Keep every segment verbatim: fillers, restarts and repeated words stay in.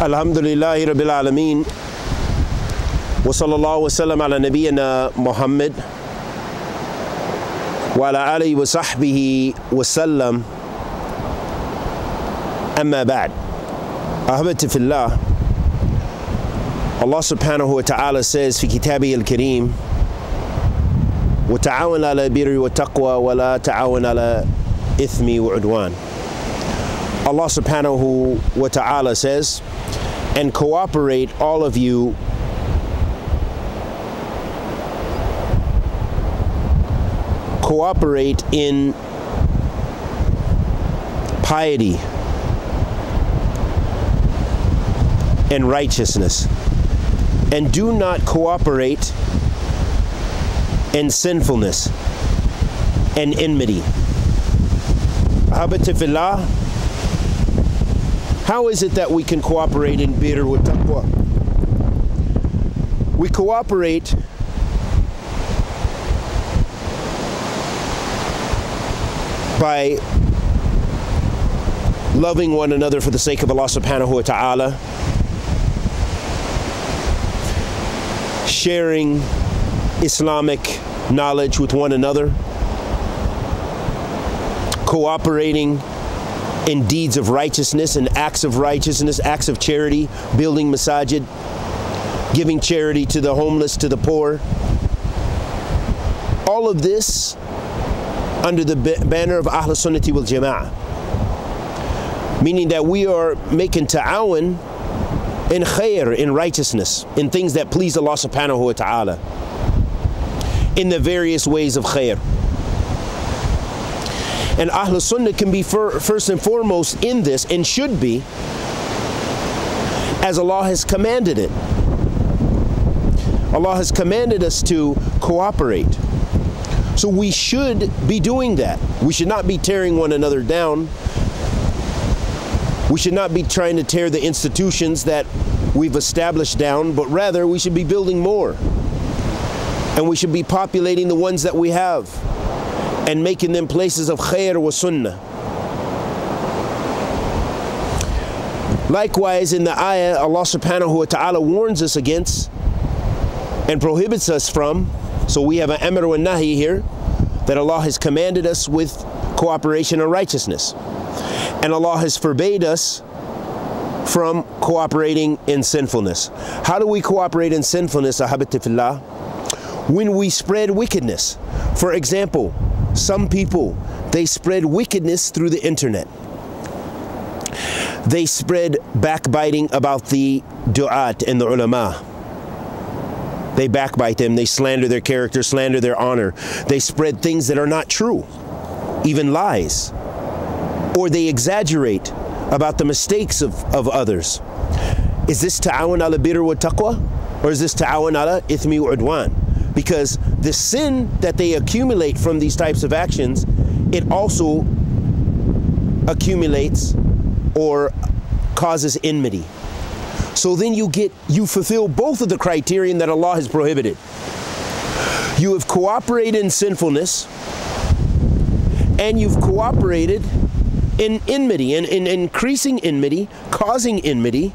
Alhamdulillah rabbil Alameen. Wa sallallahu wa sallam ala nabiyina Muhammad wa ala alihi wa sahbihi wa sallam. Amma Ba'd. Ahibbati fillah. Allah Subhanahu Wa Ta'ala says fi kitabihi al-kareem, Wa ta'awun ala birr wa taqwa wa la ta'awun ala ithmi wa udwan. Allah Subhanahu Wa Ta'ala says, and cooperate all of you cooperate in piety and righteousness, and do not cooperate in sinfulness and enmity. Ahibbati fillah. How is it that we can cooperate in birr with taqwa? We cooperate by loving one another for the sake of Allah Subhanahu Wa Ta'ala, sharing Islamic knowledge with one another, cooperating in deeds of righteousness and acts of righteousness, acts of charity, building masajid, giving charity to the homeless, to the poor. All of this under the banner of Ahl Sunnati Wal-Jama'ah, meaning that we are making ta'awun in khair, in righteousness, in things that please Allah Subhanahu Wa Ta'ala, in the various ways of khair. And Ahl Sunnah can be first and foremost in this, and should be, as Allah has commanded it. Allah has commanded us to cooperate. So we should be doing that. We should not be tearing one another down. We should not be trying to tear the institutions that we've established down, but rather we should be building more. And we should be populating the ones that we have, and making them places of khair wa sunnah. Likewise, in the ayah, Allah Subhanahu Wa Ta'ala warns us against and prohibits us from, so we have an amr and nahi here, that Allah has commanded us with cooperation and righteousness. And Allah has forbade us from cooperating in sinfulness. How do we cooperate in sinfulness, ahibbati fillah? When we spread wickedness. For example, some people, they spread wickedness through the internet. They spread backbiting about the du'at and the ulama. They backbite them, they slander their character, slander their honor. They spread things that are not true, even lies. Or they exaggerate about the mistakes of, of others. Is this ta'awun ala birr wa taqwa? Or is this ta'awun ala ithmi wa udwan? Because the sin that they accumulate from these types of actions, it also accumulates or causes enmity. So then you get, you fulfill both of the criterion that Allah has prohibited. You have cooperated in sinfulness, and you've cooperated in enmity, in, in increasing enmity, causing enmity,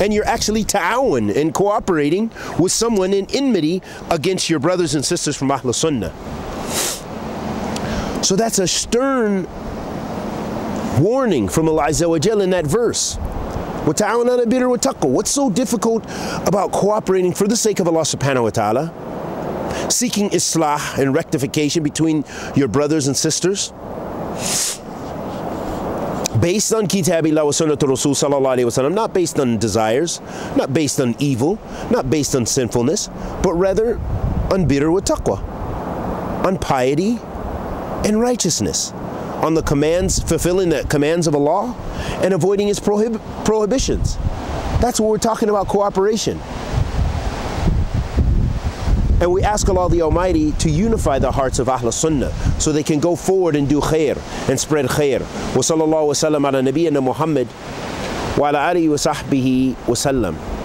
and you're actually ta'awun and cooperating with someone in enmity against your brothers and sisters from Ahl Sunnah. So that's a stern warning from Allah Azza wa Jalla in that verse. Wa ta'awanu ala birr wa taqwa. What's so difficult about cooperating for the sake of Allah Subhanahu Wa Ta'ala, seeking islah and rectification between your brothers and sisters, based on Kitabillah wa Sunnatul Rasul Salallahu Alaihi Wasallam, not based on desires, not based on evil, not based on sinfulness, but rather on birr wa taqwa, on piety and righteousness, on the commands, fulfilling the commands of Allah and avoiding His prohib prohibitions. That's what we're talking about, cooperation. And we ask Allah the Almighty to unify the hearts of Ahl Sunnah so they can go forward and do khair and spread khair. Wa sallallahu wa sallam ala nabiyina Muhammad wa ala alihi wa sahbihi wa sallam.